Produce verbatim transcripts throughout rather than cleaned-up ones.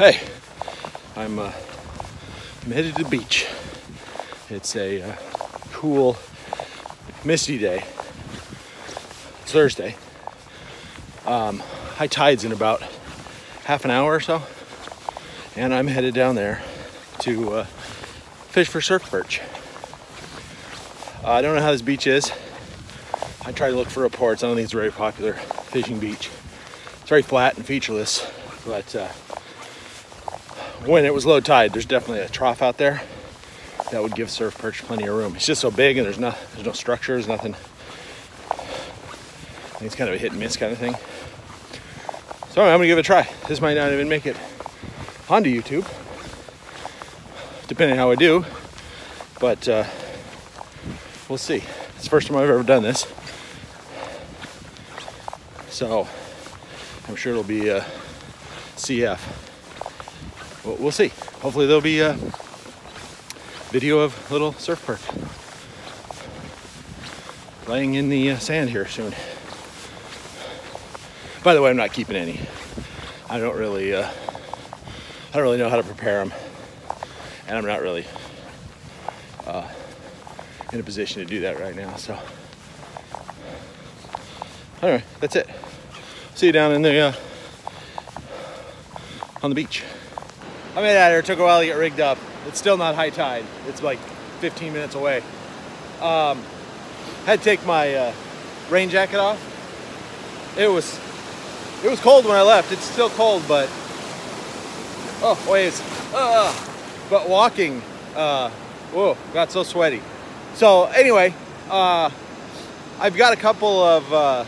hey, I'm, uh, I'm headed to the beach. It's a uh, cool, misty day. It's Thursday. Um, high tide's in about half an hour or so, and I'm headed down there to uh, fish for surf perch. Uh, I don't know how this beach is. I tried to look for reports. I don't think it's a very popular fishing beach. It's very flat and featureless, but uh, when it was low tide, there's definitely a trough out there that would give surf perch plenty of room. It's just so big, and there's no, there's no structures, nothing. I think it's kind of a hit and miss kind of thing. So I'm gonna give it a try. This might not even make it onto YouTube, depending on how I do, but uh, we'll see. It's the first time I've ever done this, so I'm sure it'll be uh, C F. Well, we'll see. Hopefully there'll be a video of little surf perch laying in the uh, sand here soon. By the way, I'm not keeping any. I don't really, uh, I don't really know how to prepare them, and I'm not really uh, in a position to do that right now. So, anyway, that's it. See you down in the uh, on the beach. I made it out here. It took a while to get rigged up. It's still not high tide. It's like fifteen minutes away. Um, had to take my uh, rain jacket off. It was it was cold when I left. It's still cold, but oh waves. Uh, but walking, uh, whoa, got so sweaty. So anyway, uh, I've got a couple of uh,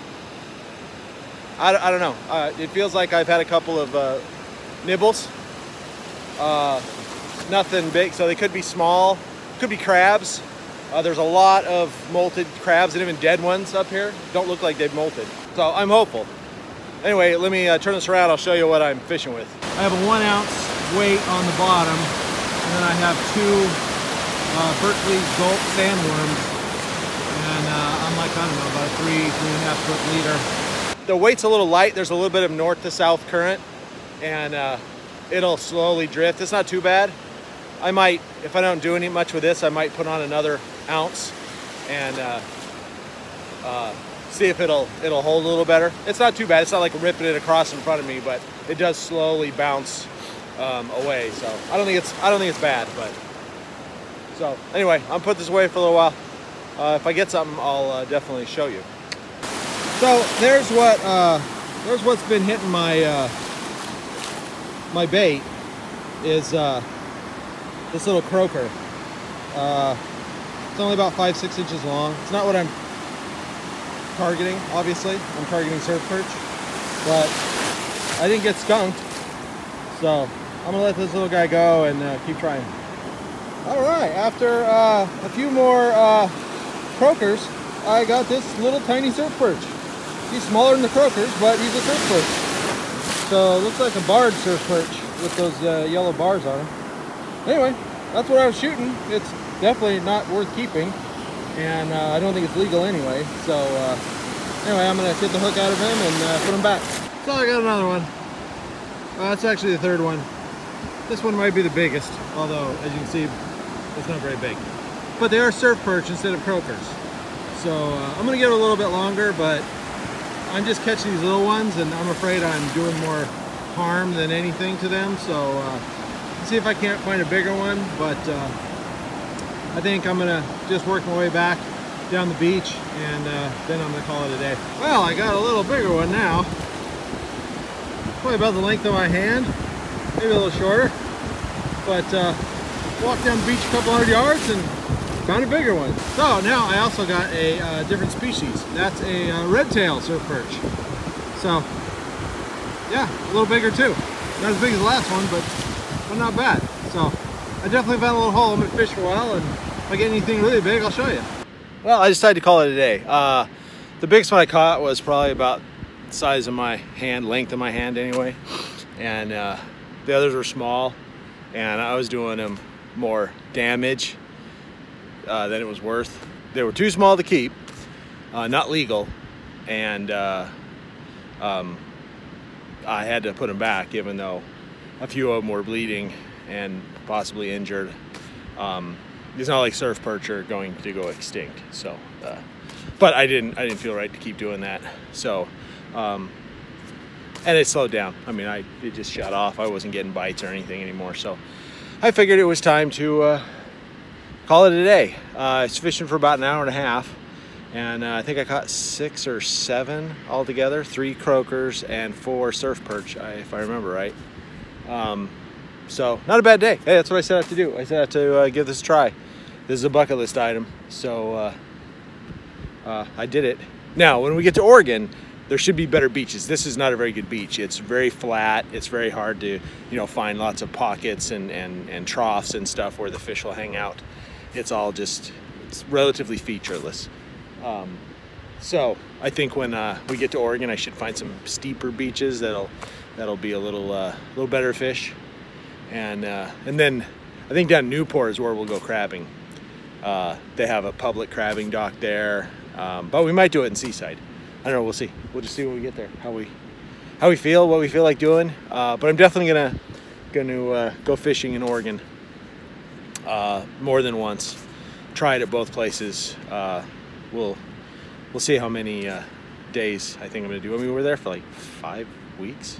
I I don't know. Uh, it feels like I've had a couple of uh, nibbles. Uh, nothing big, so they could be small, could be crabs. Uh, there's a lot of molted crabs and even dead ones up here. Don't look like they've molted. So I'm hopeful. Anyway, let me uh, turn this around. I'll show you what I'm fishing with. I have a one ounce weight on the bottom, and then I have two uh, Berkeley Gulp sandworms, and uh, I'm like, I don't know, about a three, three and a half foot leader. The weight's a little light. There's a little bit of north to south current, and uh, it'll slowly drift. It's not too bad. I might, if I don't do any much with this, I might put on another ounce and uh, uh, see if it'll it'll hold a little better. It's not too bad. It's not like ripping it across in front of me, but it does slowly bounce um, away. So I don't think it's I don't think it's bad. But so anyway, I'm put this away for a little while. Uh, if I get something, I'll uh, definitely show you. So there's what uh, there's what's been hitting my uh, my bait is. Uh, This little croaker. Uh, it's only about five, six inches long. It's not what I'm targeting, obviously. I'm targeting surf perch, but I didn't get skunked. So I'm gonna let this little guy go and uh, keep trying. All right, after uh, a few more uh, croakers, I got this little tiny surf perch. He's smaller than the croakers, but he's a surf perch. So it looks like a barred surf perch with those uh, yellow bars on him. Anyway, that's what I was shooting. It's definitely not worth keeping, and uh, I don't think it's legal anyway. So uh, anyway, I'm gonna get the hook out of him and uh, put him back. So I got another one. Uh, that's actually the third one. This one might be the biggest, although as you can see, it's not very big. But they are surf perch instead of croakers. So uh, I'm gonna give it a little bit longer, but I'm just catching these little ones, and I'm afraid I'm doing more harm than anything to them. So. Uh, see if I can't find a bigger one, but uh, I think I'm gonna just work my way back down the beach, and uh, then I'm gonna call it a day. Well, I got a little bigger one now, probably about the length of my hand, maybe a little shorter, but uh, walked down the beach a couple hundred yards and found a bigger one. So now I also got a uh, different species. That's a uh, red-tail surf perch. So yeah, a little bigger too. Not as big as the last one, but But not bad. So I definitely found a little hole. I'm gonna fish for a while, and if I get anything really big, I'll show you. Well, I decided to call it a day. Uh, the biggest one I caught was probably about the size of my hand, length of my hand anyway. And uh, the others were small, and I was doing them more damage uh, than it was worth. They were too small to keep, uh, not legal, and uh, um, I had to put them back even though a few of them were bleeding and possibly injured. Um, it's not like surf perch are going to go extinct. So, uh, but I didn't, I didn't feel right to keep doing that. So, um, and it slowed down. I mean, I, it just shut off. I wasn't getting bites or anything anymore. So I figured it was time to uh, call it a day. Uh, I was fishing for about an hour and a half. And uh, I think I caught six or seven altogether, three croakers and four surf perch, if I remember right. Um, so not a bad day. Hey, that's what I set out to do. I set out to uh, give this a try. This is a bucket list item, so uh, uh, I did it. Now, when we get to Oregon, there should be better beaches. This is not a very good beach. It's very flat. It's very hard to, you know, find lots of pockets and, and, and troughs and stuff where the fish will hang out. It's all just, it's relatively featureless. Um, so I think when uh, we get to Oregon, I should find some steeper beaches that'll that'll be a little uh, little better fish, and uh, and then I think down Newport is where we'll go crabbing. Uh, they have a public crabbing dock there, um, but we might do it in Seaside. I don't know. We'll see. We'll just see when we get there how we how we feel, what we feel like doing. Uh, but I'm definitely gonna gonna uh, go fishing in Oregon uh, more than once. Try it at both places. Uh, We'll, we'll see how many uh, days I think I'm gonna do. I mean, we were there for like five weeks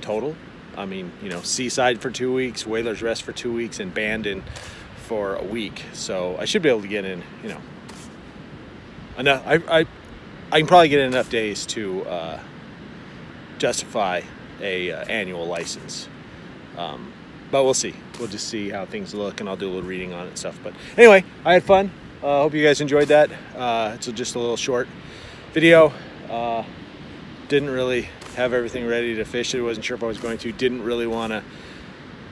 total. I mean, you know, Seaside for two weeks, Whaler's Rest for two weeks, and Bandon for a week. So I should be able to get in, you know, enough. I, I, I can probably get in enough days to uh, justify a uh, annual license. Um, but we'll see. We'll just see how things look, and I'll do a little reading on it and stuff. But anyway, I had fun. I uh, hope you guys enjoyed that. Uh, it's just a little short video. Uh, didn't really have everything ready to fish. I wasn't sure if I was going to. Didn't really want to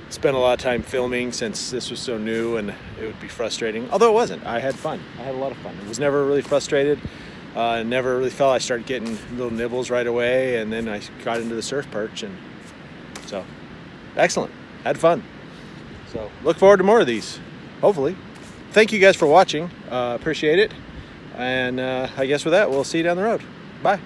spend a lot of time filming since this was so new and it would be frustrating. Although it wasn't. I had fun. I had a lot of fun. I was never really frustrated. I uh, never really felt. I started getting little nibbles right away, and then I got into the surf perch. And so, excellent. Had fun. So, look forward to more of these, hopefully. Thank you guys for watching. Uh, appreciate it. And uh, I guess with that, we'll see you down the road. Bye.